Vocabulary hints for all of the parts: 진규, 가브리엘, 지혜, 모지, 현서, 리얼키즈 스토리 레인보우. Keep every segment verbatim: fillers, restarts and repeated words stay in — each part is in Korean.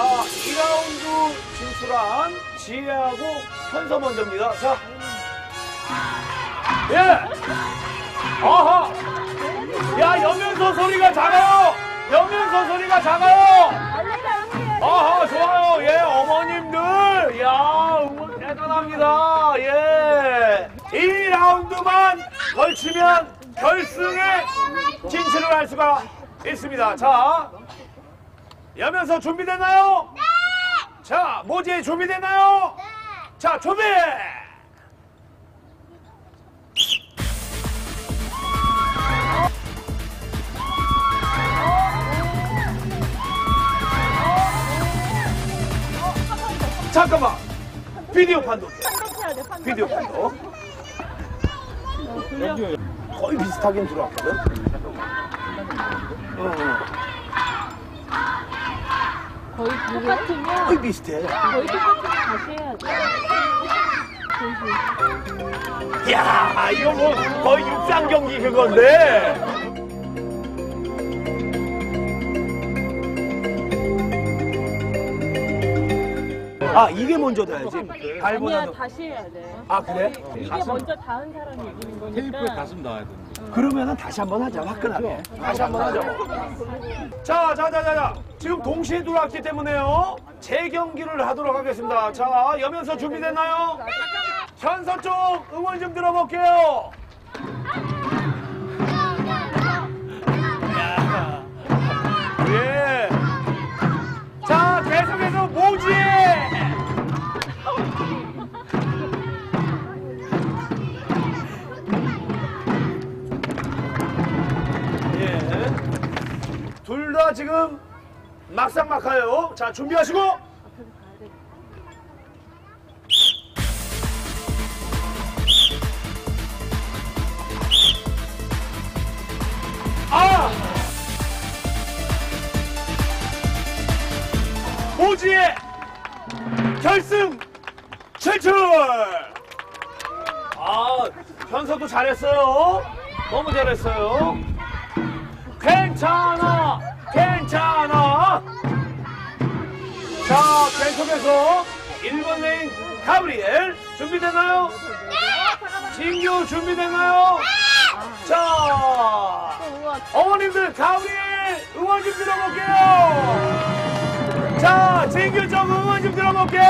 자, 이 라운드 진출한 지혜하고 현서 먼저입니다. 자. 예! 아하! 야, 여면서 소리가 작아요! 여면서 소리가 작아요! 아하, 좋아요! 예, 어머님들! 야, 응원 대단합니다! 예! 이 라운드만 걸치면 결승에 진출을 할 수가 있습니다. 자. 여면서 준비되나요? 네! 자, 모지 준비되나요? 네! 자, 준비! 잠깐만! 비디오 판독! 비디오 판독! 거의 비슷하긴 들어왔거든? 어, 어. 거의 똑같으면 거의 비슷해. 거의 똑같으면 다시 해야지. 야, 이거 뭐 거의 육상 경기 그건데. 아, 이게 먼저 닿아야지. 아니야, 다시 해야 돼. 아, 그래? 이게 가슴, 먼저 닿은 사람이 이기는 거니까. 테이프에 가슴 닿아야 되는데. 응. 그러면은 다시 한번 하자, 화끈하게. 다시 한번 하자. 자, 자, 자, 자. 지금 동시에 들어왔기 때문에요. 재경기를 하도록 하겠습니다. 자, 여면서 준비됐나요? 네! 현서 쪽 응원 좀 들어볼게요. 예. 자, 계속해서 모지에. 둘 다 지금 막상 막하요. 자, 준비하시고. 아! 모지의 결승 진출! 아, 현서도 잘했어요. 너무 잘했어요. 괜찮아! 괜찮아! 자, 계속해서 일 번 레인 가브리엘 준비되나요? 네! 진규 준비되나요? 네! 자, 어머님들 가브리엘 응원 좀 들어볼게요! 자, 진규 좀 응원 좀 들어볼게요!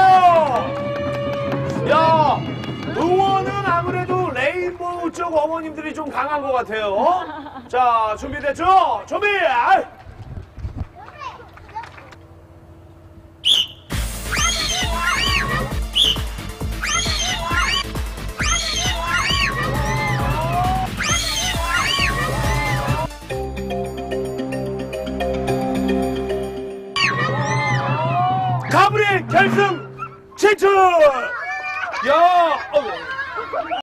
야, 응원은 아무래도 레인보우 쪽 어머님들이 좀 강한 것 같아요. 자, 준비됐죠? 준비! 가브리엘 결승 진출! 야! 어.